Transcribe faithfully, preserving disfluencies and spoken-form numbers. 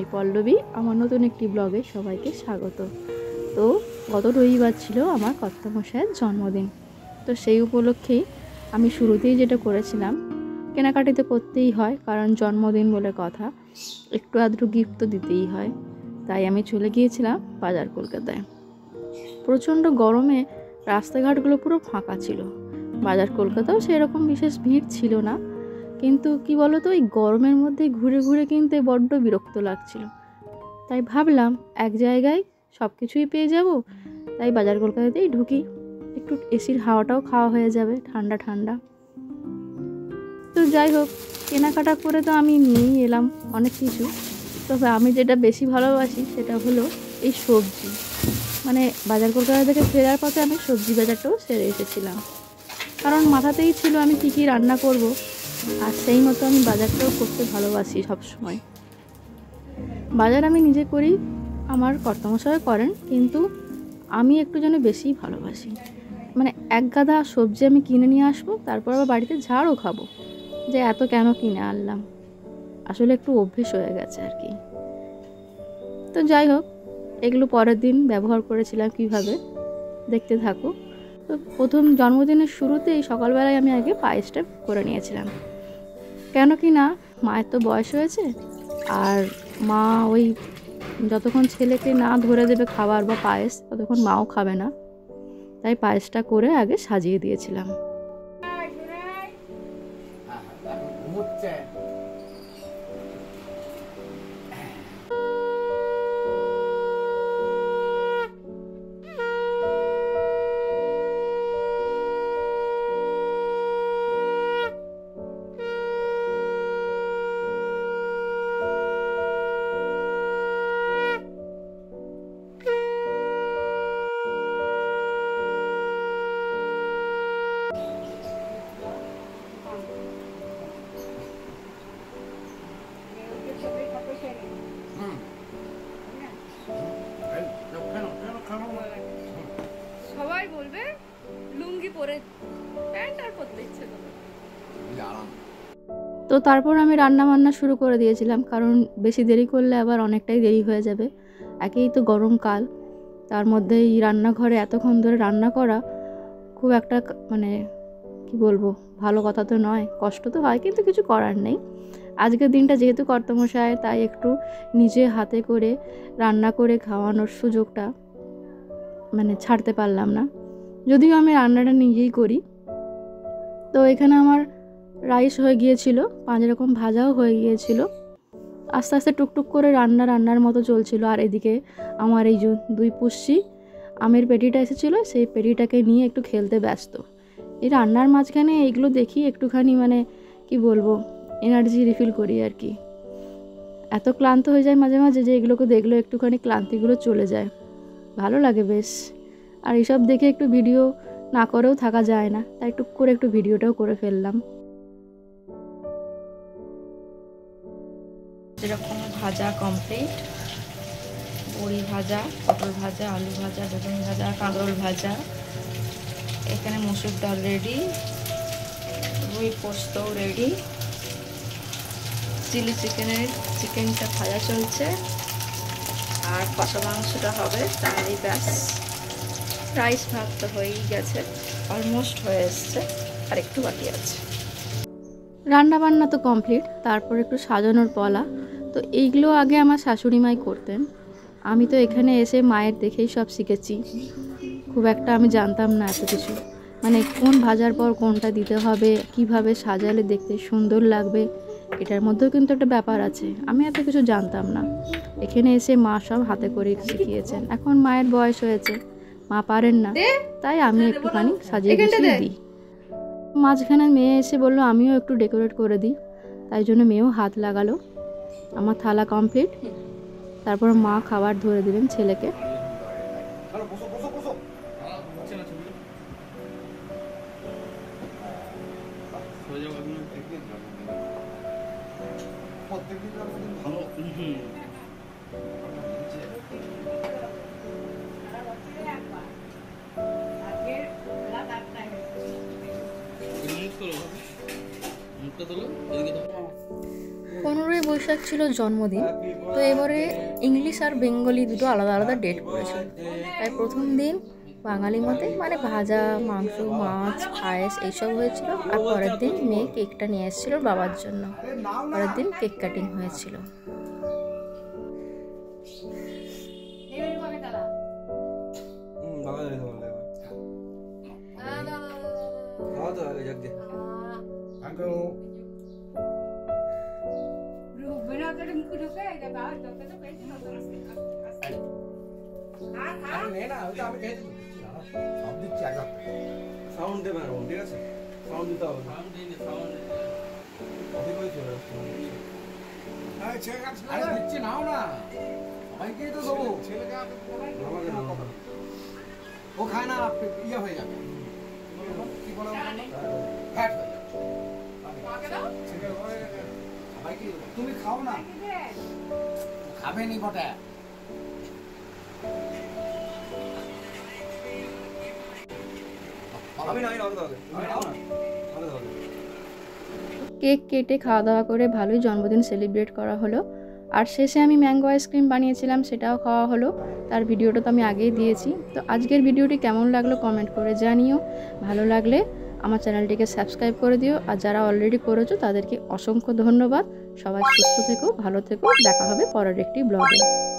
আমি পল্লবী, আমার নতুন একটি ব্লগে সবাইকে স্বাগত। তো গত রবিবার ছিল আমার কর্তামশায়ের জন্মদিন। তো সেই উপলক্ষেই আমি শুরুতেই যেটা করেছিলাম, কেনাকাটি তো করতেই হয়, কারণ জন্মদিন বলে কথা, একটু আধটু গিফট তো দিতেই হয়। তাই আমি চলে গিয়েছিলাম বাজার কলকাতায়। প্রচণ্ড গরমে রাস্তাঘাটগুলো পুরো ফাঁকা ছিল, বাজার কলকাতাও সেরকম বিশেষ ভিড় ছিল না, কিন্তু কি বলো তো, এই গরমের মধ্যে ঘুরে ঘুরে কিনতে বড্ড বিরক্ত লাগছিল। তাই ভাবলাম এক জায়গায় সব কিছুই পেয়ে যাব, তাই বাজার কলকাতাতেই ঢুকি, একটু এসির হাওয়াটাও খাওয়া হয়ে যাবে, ঠান্ডা ঠান্ডা। তো যাই হোক, কেনাকাটা করে তো আমি নিয়েই এলাম অনেক কিছু। তবে আমি যেটা বেশি ভালোবাসি সেটা হলো এই সবজি, মানে বাজার কলকাতা থেকে ফেরার পথে আমি সবজি বাজারটাও সেরে এসেছিলাম, কারণ মাথাতেই ছিল আমি কী কী রান্না করব, আর সেই মতো আমি বাজারটাও করতে ভালোবাসি সবসময়। বাজার আমি নিজে করি, আমার কর্তামশায় করেন, কিন্তু আমি একটু যেন বেশিই ভালোবাসি। মানে এক গাদা সবজি আমি কিনে নিয়ে আসবো, তারপর আবার বাড়িতে ঝাড়ও খাবো যে এত কেন কিনে আনলাম। আসলে একটু অভ্যেস হয়ে গেছে আর কি। তো যাই হোক, এগুলো পরের দিন ব্যবহার করেছিলাম কীভাবে, দেখতে থাকো। তো প্রথম জন্মদিনের শুরুতেই সকালবেলায় আমি আগে পায়েসটা করে নিয়েছিলাম, কেন কি না মায়ের তো বয়স হয়েছে, আর মা ওই যতক্ষণ ছেলেকে না ধরে দেবে খাবার বা পায়েস, ততক্ষণ মাও খাবে না। তাই পায়েসটা করে আগে সাজিয়ে দিয়েছিলাম। সবাই বলবে লুঙ্গি পরে প্যান্ট আর পরতে ইচ্ছে করে। তো তারপর আমি রান্না বান্না শুরু করে দিয়েছিলাম, কারণ বেশি দেরি করলে আবার অনেকটাই দেরি হয়ে যাবে। একেই তো গরমকাল, তার মধ্যে এই রান্নাঘরে এতক্ষণ ধরে রান্না করা খুব একটা, মানে কি বলবো, ভালো কথা তো নয়, কষ্ট তো হয়, কিন্তু কিছু করার নেই। আজকের দিনটা যেহেতু কর্তামশায়, তাই একটু নিজে হাতে করে রান্না করে খাওয়ানোর সুযোগটা মানে ছাড়তে পারলাম না, যদিও আমি রান্নাটা নিজেই করি। তো এখানে আমার রাইস হয়ে গিয়েছিল, পাঁচ রকম ভাজাও হয়ে গিয়েছিল, আস্তে আস্তে টুকটুক করে রান্না রান্নার মতো চলছিল। আর এদিকে আমার এই যে দুই পুষ্টি আমের পেটিটা এসেছিলো, সেই পেটিটাকে নিয়ে একটু খেলতে ব্যস্ত। এই রান্নার মাঝখানে এইগুলো দেখি একটুখানি, মানে কি বলবো, এনার্জি রিফিল করি আর কি। এত ক্লান্ত হয়ে যায় মাঝে মাঝে যে এগুলোকে দেখলেও একটুখানি ক্লান্তিগুলো চলে যায়, ভালো লাগে বেশ। আর এসব দেখে একটু ভিডিও না করেও থাকা যায় না, তাই টুক করে একটু ভিডিওটাও করে ফেললাম। এরকম ভাজা কমপ্লিট, বড়ি ভাজা, পটল ভাজা, আলু ভাজা, বেগুন ভাজা, কাঁদল ভাজা, এখানে মসুর ডাল রেডি, রুই পোস্ত রেডি, চিলি চিকেনের চিকেনটা ভাজা চলছে, আর কষা মাংসটা হবে, তাহলেই ব্যাস। রাইস ভাত তো হয়েই গেছে, অলমোস্ট হয়ে এসছে, আর একটু বাকি আছে। রান্নাবান্না তো কমপ্লিট, তারপর একটু সাজানোর পালা। তো এইগুলো আগে আমার শাশুড়ি মাই করতেন, আমি তো এখানে এসে মায়ের দেখেই সব শিখেছি। খুব একটা আমি জানতাম না এত কিছু, মানে কোন ভাজার পর কোনটা দিতে হবে, কিভাবে সাজালে দেখতে সুন্দর লাগবে, এটার মধ্যেও কিন্তু একটা ব্যাপার আছে, আমি এত কিছু জানতাম না। এখানে এসে মা সব হাতে করে শিখিয়েছেন। এখন মায়ের বয়স হয়েছে, মা পারেন না, তাই আমি একটুখানি সাজিয়ে গুছিয়ে দিই। মাঝখানে মেয়ে এসে বললো আমিও একটু ডেকোরেট করে দিই, তাই জন্য মেয়েও হাত লাগালো। আমার থালা কমপ্লিট, তারপর মা খাবার ধরে দিলেন ছেলেকে। পনেরোই বৈশাখ ছিল জন্মদিন, তো এবারে ইংলিশ আর বেঙ্গলি দুটো আলাদা আলাদা ডেট পড়েছে। তাই প্রথম দিন বাঙালি মতে মানে ভাজা, মাংস, মাছ, পায়েস এইসব হয়েছিল। আর পরের দিন মেয়ে কেকটা নিয়ে এসেছিল বাবার জন্য, পরের দিন কেক কাটিং হয়েছিল। ও খায় না, ইয়ে হয়ে যাবে কি বলা তুমি খাও না, খাবে নি বটে। কেক কেটে খাওয়া দাওয়া করে ভালোই জন্মদিন সেলিব্রেট করা হলো। আর শেষে আমি ম্যাঙ্গো আইসক্রিম বানিয়েছিলাম, সেটাও খাওয়া হলো। তার ভিডিওটা তো আমি আগেই দিয়েছি। তো আজকের ভিডিওটি কেমন লাগলো কমেন্ট করে জানিও, ভালো লাগলে আমার চ্যানেলটিকে সাবস্ক্রাইব করে দিও। আর যারা অলরেডি করেছো তাদেরকে অসংখ্য ধন্যবাদ। সবাই সুস্থ থেকো, ভালো থেকো। দেখা হবে পরের একটি ব্লগে।